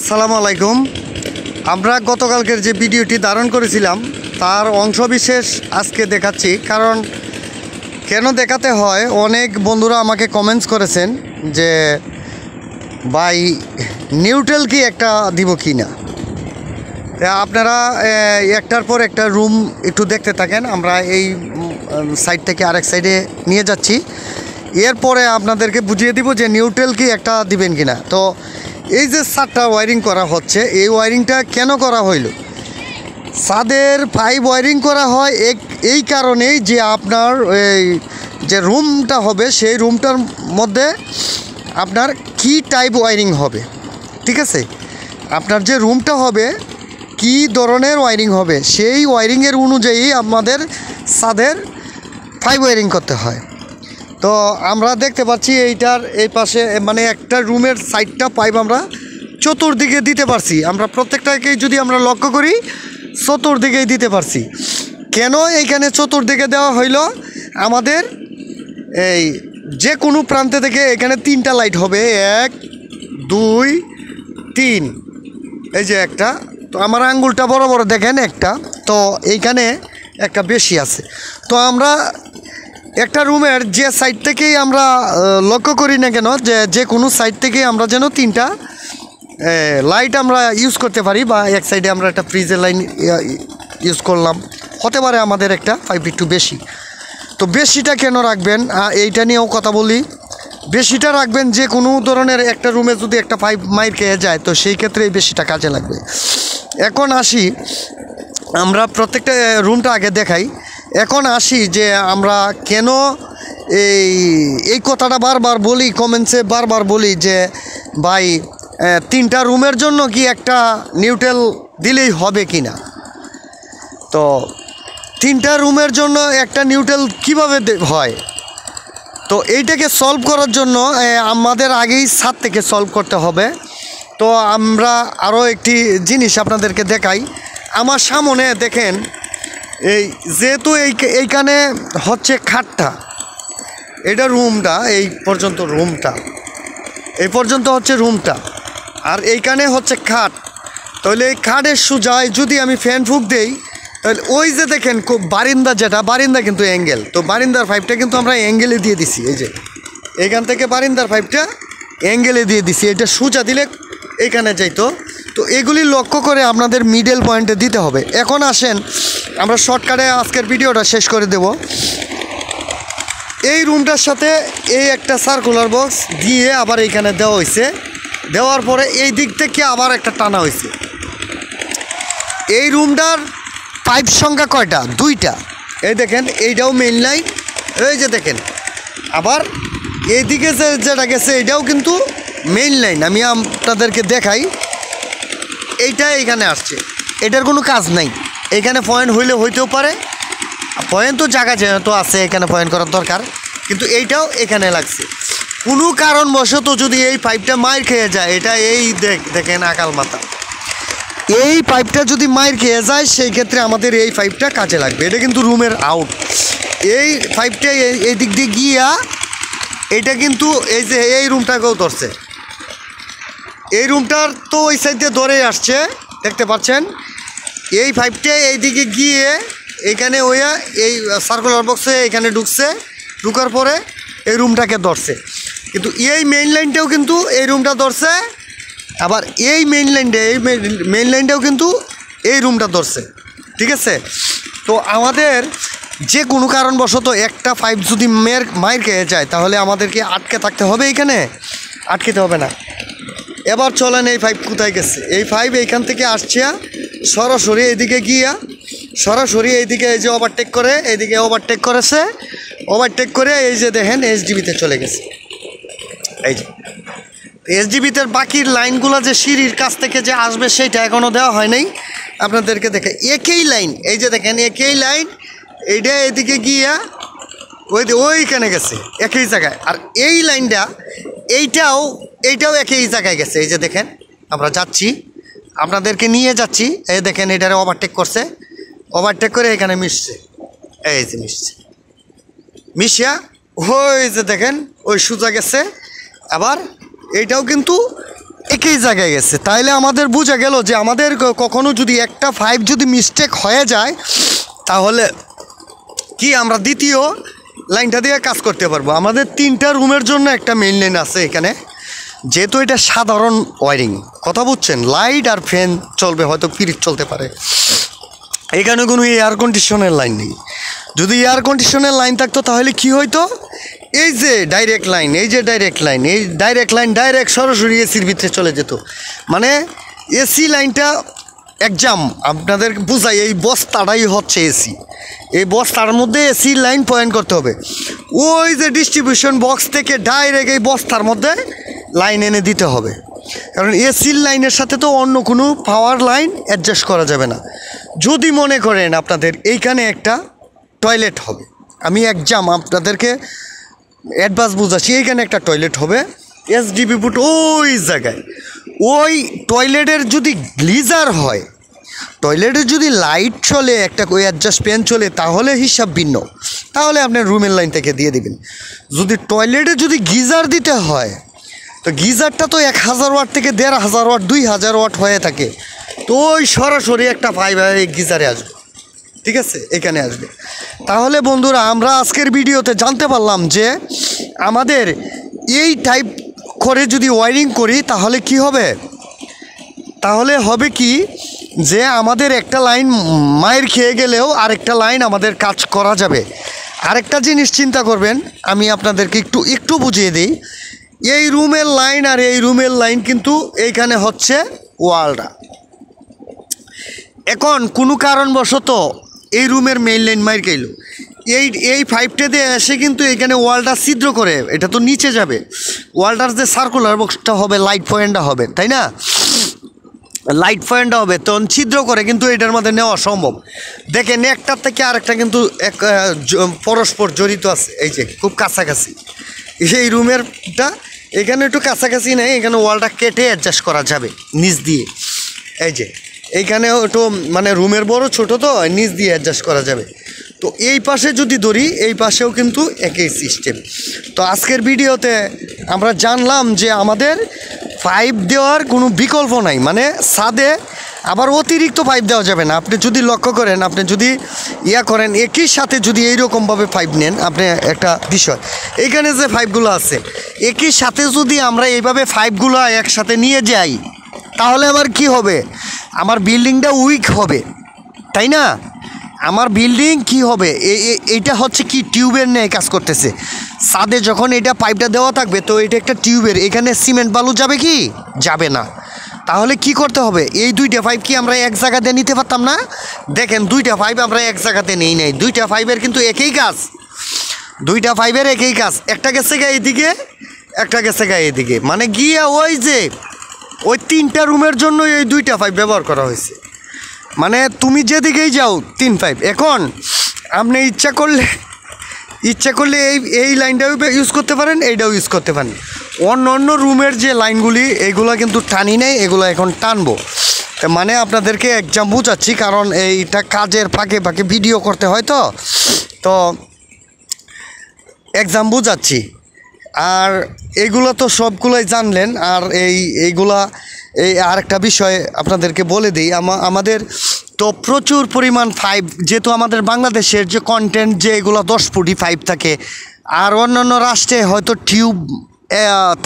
আসসালামু আলাইকুম। আমরা গতকালকের যে ভিডিওটি ধারণ করেছিলাম তার অংশবিশেষ আজকে দেখাচ্ছি। কারণ কেন দেখাতে হয়, অনেক বন্ধুরা আমাকে কমেন্টস করেছেন যে ভাই নিউট্রাল কি একটা দিব কি না। আপনারা একটার পর একটা রুম একটু দেখতে থাকেন, আমরা এই সাইড থেকে আরেক সাইডে নিয়ে যাচ্ছি, এরপরে আপনাদেরকে বুঝিয়ে দিব যে নিউট্রাল কি একটা দিবেন কি না। তো এই যে ছাদটা ওয়ারিং করা হচ্ছে, এই ওয়ারিংটা কেন করা হইল? ছাদের পাইপ ওয়ারিং করা হয় এই কারণেই যে আপনার এই যে রুমটা হবে সেই রুমটার মধ্যে আপনার কি টাইপ ওয়ারিং হবে, ঠিক আছে? আপনার যে রুমটা হবে কি ধরনের ওয়ারিং হবে সেই ওয়ারিংয়ের অনুযায়ী আমাদের ছাদের পাইপ ওয়ারিং করতে হয়। তো আমরা দেখতে পাচ্ছি এইটার এই পাশে মানে একটা রুমের সাইডটা পাইপ আমরা চতুর্দিকে দিতে পারছি। আমরা প্রত্যেকটাকেই যদি আমরা লক্ষ্য করি চতুর্দিকেই দিতে পারছি। কেন এইখানে চতুর্দিকে দেওয়া হইল? আমাদের এই যে কোনো প্রান্ত থেকে এখানে তিনটা লাইট হবে, 1 2 3, এই যে একটা, তো আমার আঙ্গুলটা বড় বড় দেখেন একটা, তো এইখানে একটা বেশি আছে। তো আমরা একটা রুমের যে সাইড থেকেই আমরা লক্ষ্য করি না কেন, যে কোনো সাইড থেকে আমরা যেন তিনটা লাইট আমরা ইউজ করতে পারি। বা এক সাইডে আমরা একটা ফ্রিজের লাইন ইউজ করলাম, হতে পারে আমাদের একটা পাইপ একটু বেশি। তো বেশিটা কেন রাখবেন এইটা নিয়েও কথা বলি। বেশিটা রাখবেন যে কোনো ধরনের একটা রুমে যদি একটা পাইপ মাইর খেয়ে যায়, তো সেই ক্ষেত্রে এই বেশিটা কাজে লাগবে। এখন আসি, আমরা প্রত্যেকটা রুমটা আগে দেখাই। এখন আসি যে আমরা কেন এই কথাটা বারবার বলি, কমেন্টসে বারবার বলি যে ভাই তিনটা রুমের জন্য কি একটা নিউট্রাল দিলেই হবে কি না। তো তিনটা রুমের জন্য একটা নিউট্রাল কীভাবে হয়, তো এইটাকে সলভ করার জন্য আমাদের আগেই ছাদ থেকে সলভ করতে হবে। তো আমরা আরও একটি জিনিস আপনাদেরকে দেখাই। আমার সামনে দেখেন, এই যেহেতু এইখানে হচ্ছে খাটটা, এটা রুমটা, এই পর্যন্ত হচ্ছে রুমটা, আর এইখানে হচ্ছে খাট। তাহলে এই খাটের সোজায় যদি আমি ফ্যান ফুঁক দেই, তাহলে ওই যে দেখেন বারিন্দা, যেটা বারিন্দা কিন্তু অ্যাঙ্গেল, তো বারিন্দার পাইপটা কিন্তু আমরা অ্যাঙ্গেলে দিয়ে দিছি। এই যে এইখান থেকে বারিন্দার পাইপটা অ্যাঙ্গেলে দিয়ে দিছি, এটা সোজা দিলে এইখানে যাইতো। তো এগুলি লক্ষ্য করে আপনাদের মিডল পয়েন্টে দিতে হবে। এখন আসেন, আমরা শর্টকাটে আজকের ভিডিওটা শেষ করে দেব। এই রুমটার সাথে এই একটা সার্কুলার বক্স দিয়ে আবার এইখানে দেওয়া হয়েছে, দেওয়ার পরে এই দিক থেকে আবার একটা টানা হয়েছে। এই রুমটার পাইপ সংখ্যা কয়টা? 2টা। এই দেখেন, এইটাও মেইন লাইন, এই যে দেখেন, আবার এইদিকে যেটা গেছে এইটাও কিন্তু মেইন লাইন। আমি আপনাদেরকে দেখাই, এইটা এইখানে আসছে, এটার কোনো কাজ নাই। এখানে পয়েন্ট হইলে হইতেও পারে, পয়েন্ট তো জায়গা যেহেতু আছে এখানে পয়েন্ট করার দরকার, কিন্তু এইটাও এখানে লাগছে। কোনো কারণবশত যদি এই পাইপটা মাইর খেয়ে যায়, এটা এই দেখেন আকাল মাথা, এই পাইপটা যদি মাইর খেয়ে যায় সেই ক্ষেত্রে আমাদের এই পাইপটা কাজে লাগবে। এটা কিন্তু রুমের আউট, এই পাইপটা এই দিক দিয়ে গিয়া এটা কিন্তু এই যে এই রুমটাকেও ধরছে, এই রুমটার তো ওই সাইড দিয়ে ধরে আসছে, দেখতে পাচ্ছেন। এই পাইপটা এইদিকে গিয়ে এখানে ওয়া এই সার্কুলার বক্সে এখানে ঢুকছে, ঢুকার পরে এই রুমটাকে ধরছে। কিন্তু এই মেইন লাইনটাও কিন্তু এই রুমটা ধরছে, আবার এই মেইন লাইনটাও কিন্তু এই রুমটা ধরছে, ঠিক আছে? তো আমাদের যে কোনো কারণবশত একটা পাইপ যদি মাইর খেয়ে যায়, তাহলে আমাদেরকে আটকে থাকতে হবে, এখানে আটকেতে হবে না। এবার চলেন এই পাইপ কোথায় গেছে। এই পাইপ এইখান থেকে আসছে সরাসরি এইদিকে গিয়া, সরাসরি এইদিকে এই যে ওভারটেক করে, এইদিকে ওভারটেক করেছে, ওভারটেক করে এই যে দেখেন এইচডিবিতে চলে গেছে। এই যে এইচডিবিতে বাকি লাইনগুলো যে সিঁড়ির কাছ থেকে যে আসবে সেইটা এখনও দেওয়া হয় নাই, আপনাদেরকে দেখে একই লাইন, এই যে দেখেন একই লাইন, এইটা এইদিকে গিয়া ওইখানে গেছে একই জায়গায়। আর এই লাইনটা এইটাও একই জায়গায় গেছে। এই যে দেখেন আমরা যাচ্ছি, আপনাদেরকে নিয়ে যাচ্ছি, এই দেখেন এটারে ওভারটেক করছে, ওভারটেক করে এখানে মিশছে, এই যে মিশছে, মিশিয়া ওই যে দেখেন ওই সোজা গেছে। আবার এইটাও কিন্তু একই জায়গায় গেছে। তাইলে আমাদের বোঝা গেল যে আমাদের কখনো যদি একটা 5 যদি মিস্টেক হয়ে যায় তাহলে কি আমরা দ্বিতীয় লাইনটা দিয়ে কাজ করতে পারবো। আমাদের 3টা রুমের জন্য একটা মেইন লাইন আছে এখানে, যেহেতু এটা সাধারণ ওয়ারিং, কথা বুঝছেন, লাইট আর ফ্যান চলবে, হয়তো ফ্রিজ চলতে পারে, এখানে কোনো এয়ার কন্ডিশনের লাইন নেই। যদি এয়ার কন্ডিশনের লাইন থাকতো তাহলে কি হইতো, এই যে ডাইরেক্ট লাইন, ডাইরেক্ট সরাসরি এসির ভিতরে চলে যেত। মানে এসি লাইনটা এক্সাম আপনাদের বুঝাই, এই বস্তাটাই হচ্ছে এসি, এই বস্তার মধ্যে এসি লাইন পয়েন্ট করতে হবে। ওই যে ডিস্ট্রিবিউশন বক্স থেকে ডাইরেক্ট এই বস্তার মধ্যে লাইন এনে দিতে হবে, কারণ এসির লাইনের সাথে তো অন্য কোনো পাওয়ার লাইন অ্যাডজাস্ট করা যাবে না। যদি মনে করেন আপনাদের এইখানে একটা টয়লেট হবে, আমি এক্সাম আপনাদেরকে অ্যাডভান্স বুঝাচ্ছি, এইখানে একটা টয়লেট হবে এসডিপি পুট ওই জায়গায়, ওই টয়লেটের যদি গ্লিজার হয়, টয়লেটে যদি লাইট চলে, একটা ওই অ্যাডজাস্ট ফ্যান চলে, তাহলে হিসাব ভিন্ন, তাহলে আপনার রুমের লাইন থেকে দিয়ে দেবেন। যদি টয়লেটে যদি গিজার দিতে হয়, তো গিজারটা তো 1000 ওয়াট থেকে 1500 ওয়াট 2000 ওয়াট হয়ে থাকে, তো ওই সরাসরি একটা ফাইবারে গিজারে আসবে, ঠিক আছে, এখানে আসবে। তাহলে বন্ধুরা আমরা আজকের ভিডিওতে জানতে পারলাম যে আমাদের এই টাইপ করে যদি ওয়ারিং করি তাহলে কি হবে, তাহলে হবে কি যে আমাদের একটা লাইন মায়ের খেয়ে গেলেও আরেকটা লাইন আমাদের কাজ করা যাবে। আরেকটা জিনিস চিন্তা করবেন, আমি আপনাদেরকে একটু বুঝিয়ে দিই, এই রুমের লাইন আর এই রুমের লাইন কিন্তু এইখানে হচ্ছে ওয়ালটা। এখন কোনো কারণবশত এই রুমের মেইন লাইন মাইর গেল, এই পাইপটা দিয়ে এসে কিন্তু এইখানে ওয়ালটা ছিদ্র করে, এটা তো নিচে যাবে, ওয়ালটার যে সার্কুলার বক্সটা হবে, লাইট পয়েন্টটা হবে, তাই না, লাইট পয়েন্টটা হবে, তখন ছিদ্র করে কিন্তু এটার মধ্যে নেওয়া সম্ভব। দেখেন একটার থেকে আরেকটা কিন্তু এক পরস্পর জড়িত আছে, এই যে খুব কাছাকাছি, এই রুমেরটা এখানে একটু কাছাকাছি নেই, এখানে ওয়ালটা কেটে অ্যাডজাস্ট করা যাবে নিচ দিয়ে, এই যে এইখানে একটু মানে রুমের বড় ছোট, তো নিচ দিয়ে অ্যাডজাস্ট করা যাবে। তো এই পাশে যদি ধরি, এই পাশেও কিন্তু একই সিস্টেম। তো আজকের ভিডিওতে আমরা জানলাম যে আমাদের পাইপ দেওয়ার কোনো বিকল্প নাই, মানে ছাদে আবার অতিরিক্ত পাইপ দেওয়া যাবে না। আপনি যদি লক্ষ্য করেন, আপনি যদি ইয়া করেন, একই সাথে যদি এইরকমভাবে পাইপ নেন, আপনি একটা বিষয় এইখানে যে পাইপগুলো আছে, একই সাথে যদি আমরা এইভাবে পাইপগুলো একসাথে নিয়ে যাই তাহলে আমার কি হবে, আমার বিল্ডিংটা উইক হবে, তাই না, আমার বিল্ডিং কি হবে, এইটা হচ্ছে কি টিউবের ন্যায় কাজ করতেছে। ছাদে যখন এটা পাইপটা দেওয়া থাকবে, তো এটা একটা টিউবের, এখানে সিমেন্ট বালু যাবে কি, যাবে না। তাহলে কি করতে হবে, এই দুইটা পাইপ কি আমরা এক জায়গাতে নিতে পারতাম না? দেখেন দুইটা পাইপ আমরা এক জায়গাতে নেই নাই, দুইটা পাইপের কিন্তু একই কাজ, দুইটা পাইপের একই কাজ, একটা গেছে গা এদিকে, একটা গেছে গা এদিকে, মানে গিয়ে ওই যে ওই 3টা রুমের জন্য এই 2টা পাইপ ব্যবহার করা হয়েছে, মানে তুমি যেদিকেই যাও 3 পাইপ। এখন আপনি ইচ্ছা করলে এই লাইনটাও ইউজ করতে পারেন, এইটাও ইউজ করতে পারেন। অন্য রুমের যে লাইনগুলি, এগুলো কিন্তু টানি নেই, এগুলো এখন টানবো, মানে আপনাদেরকে এক্সাম বুঝাচ্ছি, কারণ এইটা কাজের ফাঁকে ফাঁকে ভিডিও করতে হয়, তো এক্সাম বুঝাচ্ছি। আর এগুলো তো সবগুলোই জানলেন। আর এইগুলা আরেকটা বিষয় আপনাদেরকে বলে দিই, আমাদের তো প্রচুর পরিমাণ পাইপ, যেহেতু আমাদের বাংলাদেশের যে কন্টেন্ট যে এগুলো 10 ফুটি পাইপ থাকে, আর অন্যান্য রাষ্ট্রে হয়তো টিউব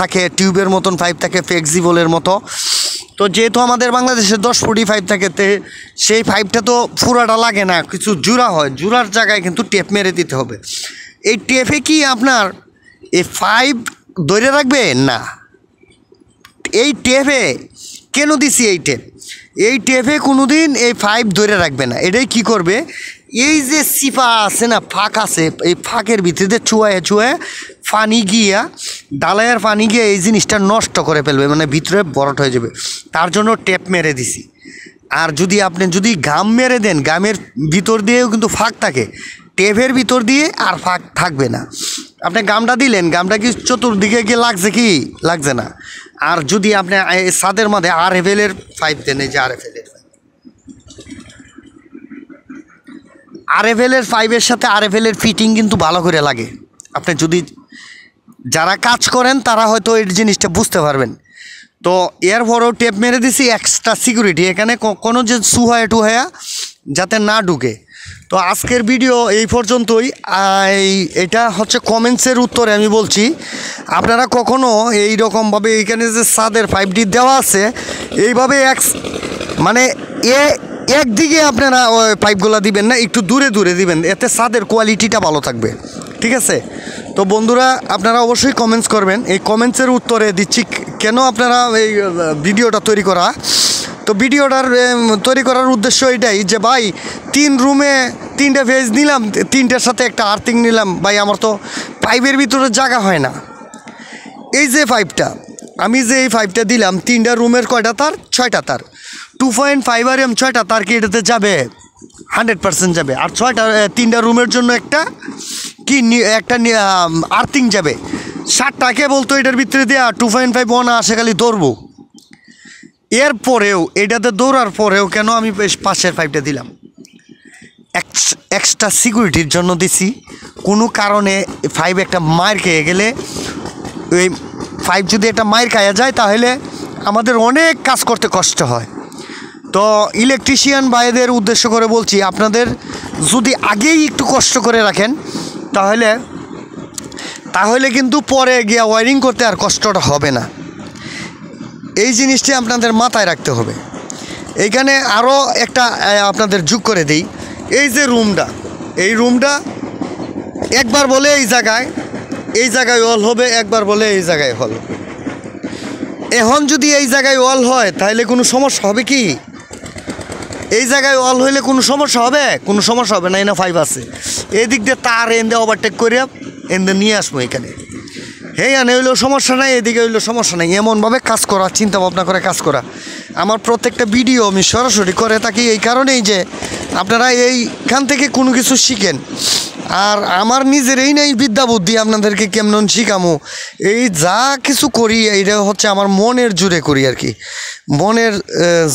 থাকে, টিউবের মতন পাইপ থাকে, ফ্লেক্সিবলের মতো। তো যেহেতু আমাদের বাংলাদেশে 10 ফুটি পাইপ থাকে, সেই পাইপটা তো পুরাটা লাগে না, কিছু জোড়া হয়, জোড়ার জায়গায় কিন্তু টেপ মেরে দিতে হবে। এই টেপে কি আপনার এই পাইপ ধরে রাখবে না, এই টেপে কেন দিছি, এই টেপে কোনো দিন এই পাইপ ধরে রাখবে না। এটাই কি করবে, এই যে সিপা আছে না, ফাঁক আছে, এই ফাঁকের ভিতরে চুয়ায় পানি গিয়া, ডালায়ের পানি গিয়ে এই জিনিসটা নষ্ট করে ফেলবে, মানে ভিতরে বরট হয়ে যাবে, তার জন্য টেপ মেরে দিছি। আর যদি আপনি গাম মেরে দেন, গামের ভিতর দিয়েও কিন্তু ফাঁক থাকে, টেপের ভিতর দিয়ে আর ফাঁক থাকবে না। আপনি গামটা দিলেন, গামটা কি চতুর্দিকে গিয়ে লাগছে কি, লাগছে না। আর যদি আপনি ছাদের মধ্যে আরএফএলের পাইপ দেন, এই যে আরএফএলের পাইপের সাথে আরএফএলের ফিটিং কিন্তু ভালো করে লাগে। আপনি যদি যারা কাজ করেন তারা হয়তো এই জিনিসটা বুঝতে পারবেন। तो एर बड़ो टेप मेरे दीसी एक्सट्रा सिक्यूरिटी एखे को सूहाया टुहाया जाते ना ढुके। तो आजकल भिडियो ये पर्यन्तই এটা হচ্ছে কমেন্টসের उत्तरे আমি বলছি আপনারা কখনো এই রকম ভাবে এখানে যে সাদের 5D দেওয়া আছে এইভাবে এক্স মানে এ একদিকে আপনারা পাইপগুলো দিবেন না, একটু দূরে দূরে দিবেন, এতে সাদের কোয়ালিটিটা ভালো থাকবে। ঠিক আছে তো বন্ধুরা আপনারা অবশ্যই কমেন্টস করবেন, এই কমেন্টসের উত্তরে দিচ্ছি কেন আপনারা এই ভিডিওটা তৈরি করা। तो भिडियोटार तैरि करार उद्देश्य यटाई जे भाई तीन रूमे तीनटे फेज निलाम तीनटार साथे एक आर्थिंग निलाम भाई आमार तो पाइपेर भितरे जागा हय ना। एई जे पाइपटा आमी जे पाइपटा दिलाम तीनटा रूमेर कयटा तार छयटा तार 2.5 आरएम छयटा तार कि एटाते जाबे 100% जाबे आर छयटा तीनटा रूमेर जोन्नो एकटा कि एकटा आर्थिंग जाबे 60टा केबल तो एटार भितरे देया 2.5 ओना आसे खाली धरबो एर परेও এটাতে দৌড়ার পরেও কেন আমি পাশের পাইপটা দিলাম এক্সট্রা সিকিউরিটির জন্য দিছি। কোনো কারণে পাইপ একটা মার খেয়ে গেলে ওই পাইপ যদি একটা মার খাওয়া যায় তাহলে আমাদের অনেক কাজ করতে কষ্ট হয়। তো ইলেকট্রিশিয়ান ভাইদের উদ্দেশ্য করে বলছি আপনাদের যদি আগেই একটু কষ্ট করে রাখেন তাহলে তাহলে কিন্তু পরে গিয়ে ওয়্যারিং করতে আর কষ্টটা হবে না। এই জিনিসটি আপনাদের মাথায় রাখতে হবে। এইখানে আরও একটা আপনাদের যোগ করে দিই, এই যে রুমটা এই রুমটা একবার বলে এই জায়গায় ওয়াল হবে, একবার বলে এই জায়গায় হল। এখন যদি এই জায়গায় ওয়াল হয় তাহলে কোনো সমস্যা হবে কি? এই জায়গায় ওয়াল হইলে কোনো সমস্যা হবে? কোনো সমস্যা হবে না, এনা ফাইভ আছে এই দিক দিয়ে তার এনে ওভারটেক করে এনে নিয়ে আসবো। এখানে এই আনে হইলেও সমস্যা নাই, এদিকে হইলেও সমস্যা নাই। এমনভাবে কাজ করা, চিন্তা ভাবনা করে কাজ করা। আমার প্রত্যেকটা ভিডিও আমি সরাসরি করে থাকি এই কারণেই যে আপনারা এইখান থেকে কোনো কিছু শিখেন। আর আমার নিজেরই নাই বিদ্যা বুদ্ধি আপনাদেরকে কেমন শিখামো, এই যা কিছু করি এইটা হচ্ছে আমার মনের জোরে করি আর কি, মনের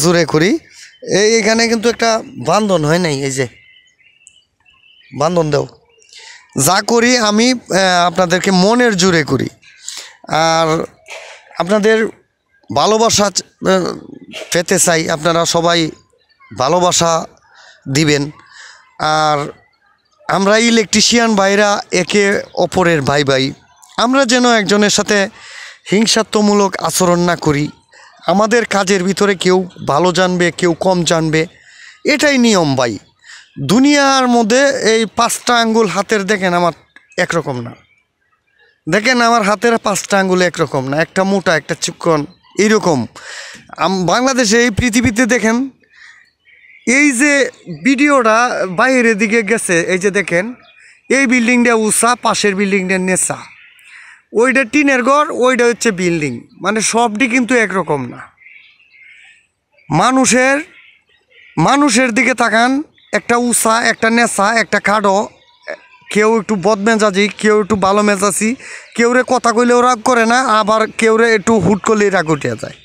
জোরে করি। এইখানে কিন্তু একটা বান্ধন হয় নাই, এই যে বান্ধন দাও, যা করি আমি আপনাদেরকে মনের জোরে করি। আর আপনাদের ভালোবাসা পেতে চাই, আপনারা সবাই ভালোবাসা দিবেন। আর আমরা ইলেকট্রিশিয়ান ভাইরা একে অপরের ভাই ভাই, আমরা যেন একজনের সাথে হিংসাত্মমূলক আচরণ না করি। আমাদের কাজের ভিতরে কেউ ভালো জানবে, কেউ কম জানবে, এটাই নিয়ম ভাই। দুনিয়ার মধ্যে এই পাঁচটা আঙ্গুল হাতের দেখেন আমার একরকম না, দেখেন আমার হাতের পাঁচটা আঙ্গুল একরকম না, একটা মোটা একটা চিকন এইরকম। বাংলাদেশে এই পৃথিবীতে দেখেন এই যে ভিডিওটা বাইরের দিকে গেছে, এই যে দেখেন এই বিল্ডিংটা উঁচা, পাশের বিল্ডিংটা নেচা, ওইটা টিনের ঘর, ওইটা হচ্ছে বিল্ডিং, মানে সবটি কিন্তু একরকম না। মানুষের মানুষের দিকে তাকান, একটা উঁচা একটা নেচা একটা খাডো, কেউ একটু বদমেজাজি, কেউ একটু ভালো মেজাজি, কেউরে কথা কইলেও রাগ করে না, আবার কেউরে একটু হুট করলেই রাগ উঠে যায়।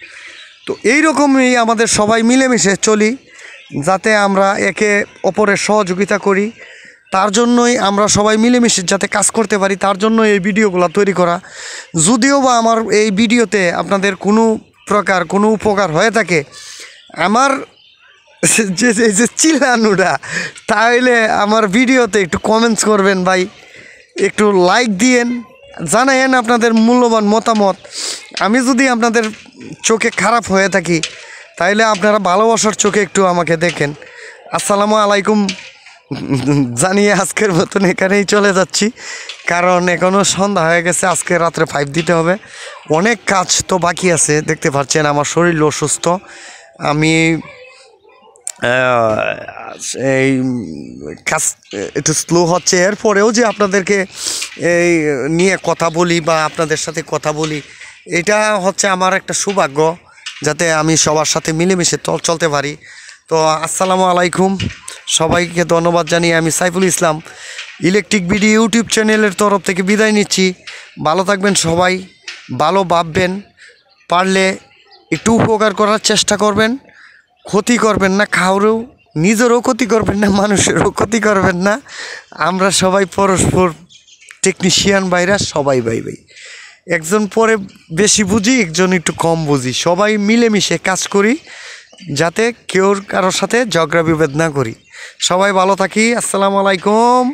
তো এইরকমই আমাদের সবাই মিলেমিশে চলি, যাতে আমরা একে অপরের সহযোগিতা করি, তার জন্যই আমরা সবাই মিলেমিশে যাতে কাজ করতে পারি, তার জন্য এই ভিডিওগুলো তৈরি করা। যদিও বা আমার এই ভিডিওতে আপনাদের কোনো প্রকার কোনো উপকার হয়ে থাকে, আমার যে চিল্লানোটা তাহলে আমার ভিডিওতে একটু কমেন্টস করবেন ভাই, একটু লাইক দিয়েন, জানায়েন আপনাদের মূল্যবান মতামত। আমি যদি আপনাদের চোখে খারাপ হয়ে থাকি তাহলে আপনারা ভালোবাসার চোখে একটু আমাকে দেখেন। আসসালামু আলাইকুম জানিয়ে আজকের মতন এখানেই চলে যাচ্ছি, কারণ এখনও সন্ধ্যা হয়ে গেছে, আজকে রাত্রে 5 দিতে হবে, অনেক কাজ তো বাকি আছে। দেখতে পাচ্ছেন আমার শরীর অসুস্থ, আমি এই কাজ একটু স্লো হচ্ছে। এরপরেও যে আপনাদেরকে এই নিয়ে কথা বলি বা আপনাদের সাথে কথা বলি এটা হচ্ছে আমার একটা সৌভাগ্য, যাতে আমি সবার সাথে মিলেমিশে চলতে পারি। তো আসসালামু আলাইকুম, সবাইকে ধন্যবাদ জানিয়ে আমি Saiful Islam electric video YouTube চ্যানেলের তরফ থেকে বিদায় নিচ্ছি। ভালো থাকবেন সবাই, ভালো ভাববেন, পারলে একটু উপকার করার চেষ্টা করবেন, ক্ষতি করবেন না, খাওয়ারও নিজেরও ক্ষতি করবেন না, মানুষেরও ক্ষতি করবেন না। আমরা সবাই পরস্পর টেকনিশিয়ান ভাইরা সবাই ভাই ভাই, একজন পরে বেশি বুঝি, একজন একটু কম বুঝি, সবাই মিলেমিশে কাজ করি যাতে কেউ কারোর সাথে ঝগড়া বিভেদ না করি। সবাই ভালো থাকি। আসসালামু আলাইকুম।